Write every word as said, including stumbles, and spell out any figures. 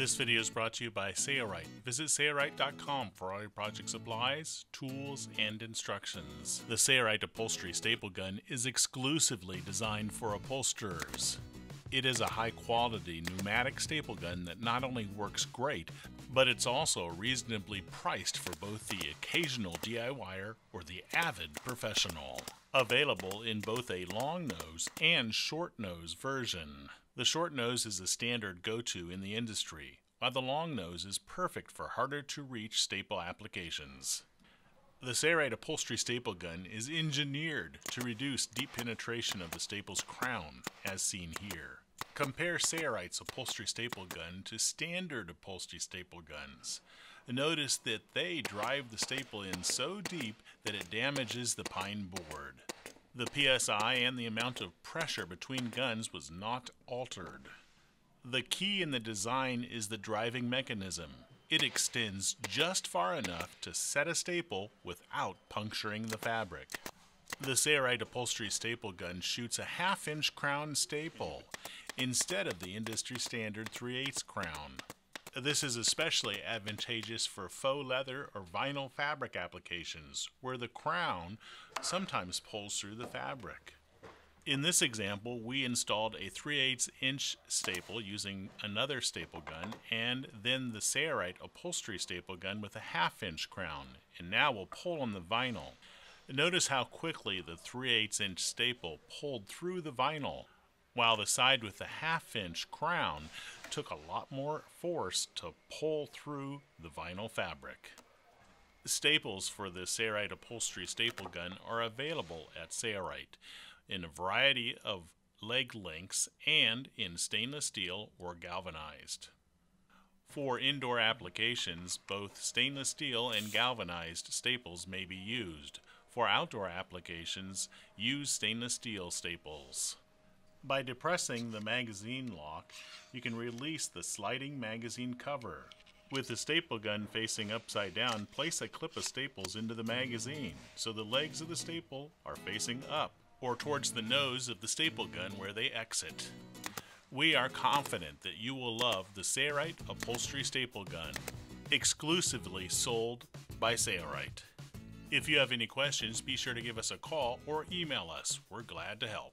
This video is brought to you by Sailrite. Visit Sailrite dot com for all your project supplies, tools, and instructions. The Sailrite upholstery staple gun is exclusively designed for upholsterers. It is a high-quality pneumatic staple gun that not only works great, but it's also reasonably priced for both the occasional D I Y-er or the avid professional. Available in both a long nose and short nose version. The short nose is the standard go-to in the industry, while the long nose is perfect for harder-to-reach staple applications. The Sailrite upholstery staple gun is engineered to reduce deep penetration of the staple's crown, as seen here. Compare Sailrite's upholstery staple gun to standard upholstery staple guns. Notice that they drive the staple in so deep that it damages the pine board. The P S I and the amount of pressure between guns was not altered. The key in the design is the driving mechanism. It extends just far enough to set a staple without puncturing the fabric. The Sailrite upholstery staple gun shoots a half-inch crown staple instead of the industry standard three eighths crown. This is especially advantageous for faux leather or vinyl fabric applications, where the crown sometimes pulls through the fabric. In this example, we installed a three eighths inch staple using another staple gun, and then the Sailrite upholstery staple gun with a half-inch crown, and now we'll pull on the vinyl. Notice how quickly the three eighths inch staple pulled through the vinyl, while the side with the half-inch crown took a lot more force to pull through the vinyl fabric. Staples for the Sailrite upholstery staple gun are available at Sailrite in a variety of leg lengths and in stainless steel or galvanized. For indoor applications, both stainless steel and galvanized staples may be used. For outdoor applications, use stainless steel staples. By depressing the magazine lock, you can release the sliding magazine cover. With the staple gun facing upside down, place a clip of staples into the magazine so the legs of the staple are facing up or towards the nose of the staple gun where they exit. We are confident that you will love the Sailrite upholstery staple gun, exclusively sold by Sailrite. If you have any questions, be sure to give us a call or email us. We're glad to help.